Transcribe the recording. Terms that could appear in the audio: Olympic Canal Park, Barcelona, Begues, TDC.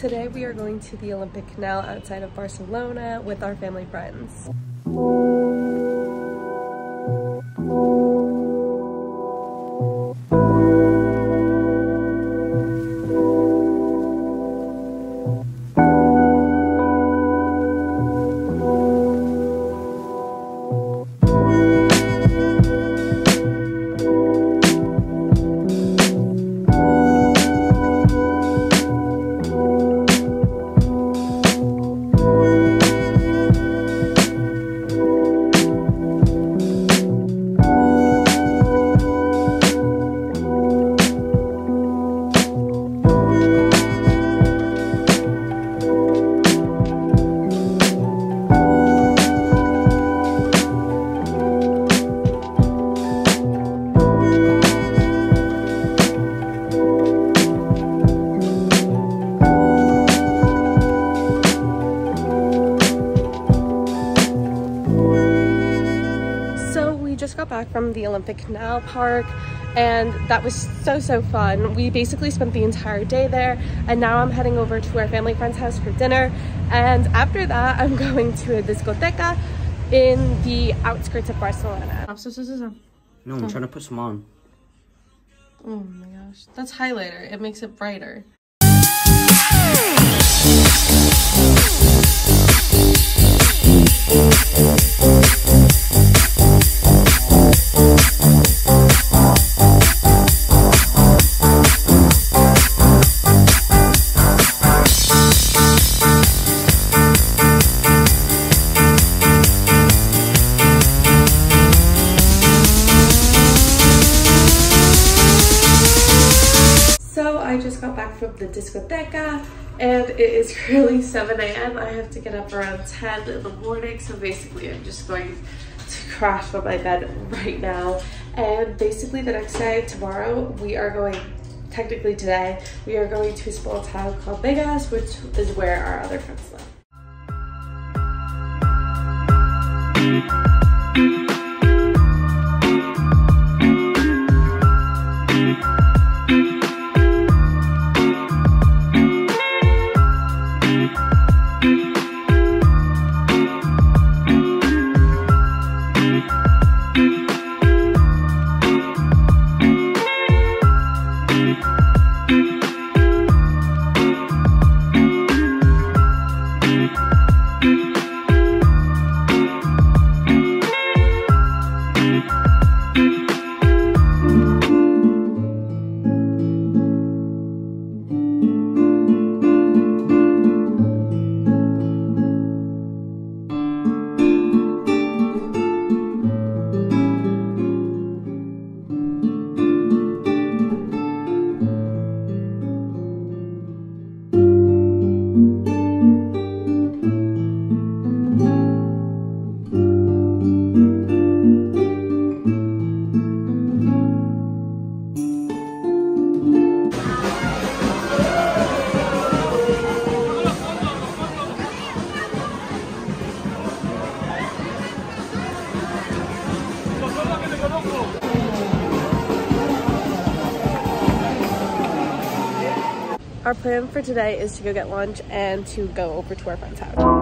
Today we are going to the Olympic Canal outside of Barcelona with our family friends. Just got back from the Olympic Canal Park and that was so fun. We basically spent the entire day there, and now I'm heading over to our family friend's house for dinner, and after that I'm going to a discoteca in the outskirts of Barcelona. No, I'm trying to put some on. Oh my gosh, that's highlighter, it makes it brighter. I just got back from the discoteca and it is currently 7 AM. I have to get up around 10 in the morning, so basically I'm just going to crash on my bed right now. And basically the next day, tomorrow, we are going, technically today, we are going to a small town called Begues, which is where our other friends live. Our plan for today is to go get lunch and to go over to our friend's house.